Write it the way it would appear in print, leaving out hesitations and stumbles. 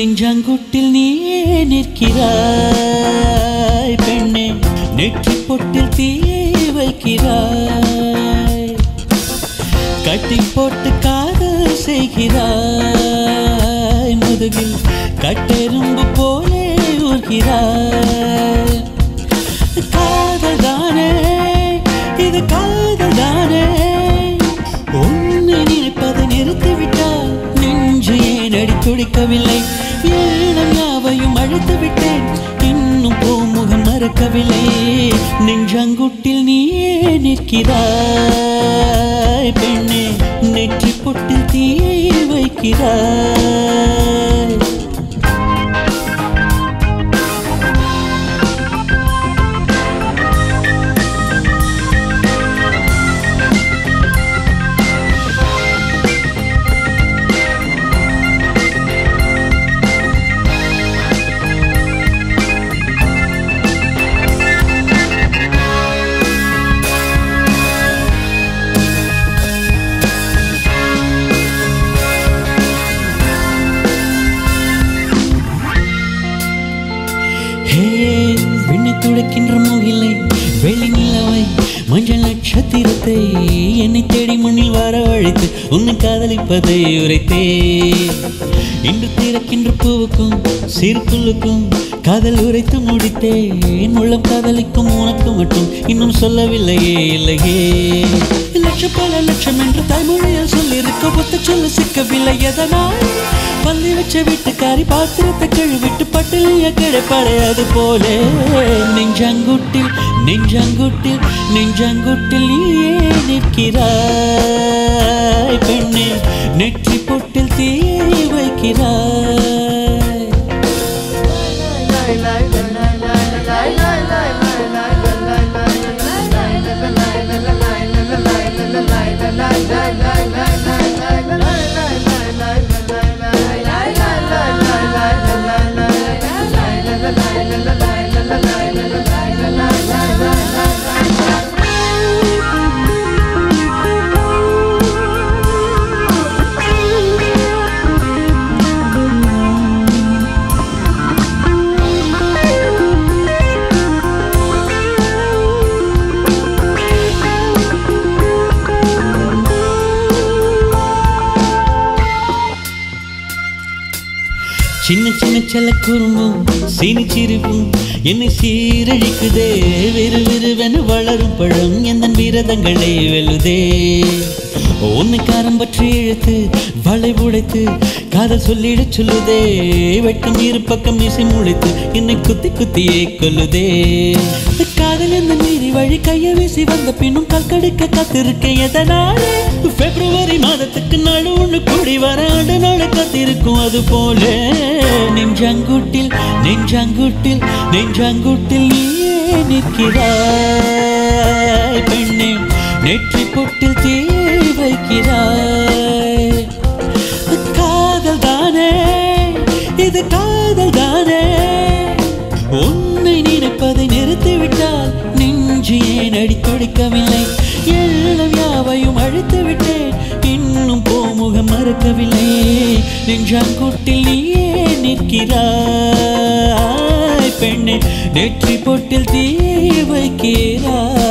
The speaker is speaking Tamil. நெஞ்சங்குட்டில் நீ நிற்கிறாய் பெண்ணே, நெற்றிப் பொட்டில் தீ வைக்கிறாய், கட்டிப் போட்டு காதல் செய்கிறாய், முதுகில் கட்டெரும்பு போலே ஊர்கிறாய். காதல் தானே, இது காதல் தானே, உன்னை நினைப்பதை நிறுத்திவிட்டாய், நெஞ்சு ஏன் அடி துடிக்கவில்லை? ஏனம் யாவையும் அழைத்து விட்டேன், இன்னும் பூமுகம் மறக்கவில்லை. நெஞ்சங்குட்டில் நீயே நிற்கிறாய் பெண்ணே, நெற்றி பொட்டில் தீ வைக்கிறாய். என்னை தேடி மண்ணில் வரவழைத்து உன்னை காதலிப்பதை உரைத்தே, இன்று திறக்கின்ற பூவுக்கும் சிறுக்குள்ளுக்கும் காதல் உரைத்து முடித்தே. என் உள்ளம் காதலிக்கும் உனக்கு மட்டும் இன்னும் சொல்லவில்லையே, இல்லையே. லட்சம் பல லட்சம் என்று தாய்மொழியில் சொல்லிருக்க ஒத்த சொல்ல சிக்கவில்லை, எதனால்? பள்ளி வச்ச வீட்டுக்காரி பாத்திரத்தை கழுவிட்டு பட்டிலைய கிடைப்படையாது போல. நெஞ்சங்குட்டில் நெஞ்சங்குட்டில் நெஞ்சங்குட்டில் நீயே நிற்கிறாய் பெண்ணே, நெற்றி பொட்டில் தீ வைக்கிறாய். சின்ன சின்ன செல்ல குறும்பும் சிறு சிரிப்பும் என்னை சீரழிக்குதே, விறு விறுவென வளரும் பழம் எந்த விரதங்களை வெல்லுதே. உன்னை காரம் பற்றி இழுத்து வளை உடைத்து காதல் சொல்லிட சொல்லுதே, வெட்கம் இரு பக்கம் இசை முளைத்து என்னை குத்தி குத்தியே கொல்லுதே. காதல் எந்த நீரி வழி கையை வீசி வந்த பின்னும் கல் கடுக்க காத்திருக்க, எதனால்? பிப்ரவரி மாதத்துக்கு நாடு ஒன்று கூடி வர ஆண்டு நாடு காத்திருக்கும் அது போல. நெஞ்சங்குட்டில் நெஞ்சங்குட்டில் நெஞ்சங்குட்டில் நீயே நிற்கிறாய் பெண்ணே, நெற்றி பொட்டில் தீ வைக்கிறாய். காதல் தானே, இது காதல் தானே, உன்னை நினைப்பதை நிறுத்திவிட்டால், நெஞ்சு ஏன் அடி துடிக்கவில்லை? எல்லாம் யாவையும் அழைத்து விட்டேன், இன்னும் பூமுகம் மறக்கவில்லை. நெஞ்சாங்குட்டில் நீயே நிற்கிறாய் பெண்ணே, நெற்றி பொட்டில் தீ வைக்கிறாய்.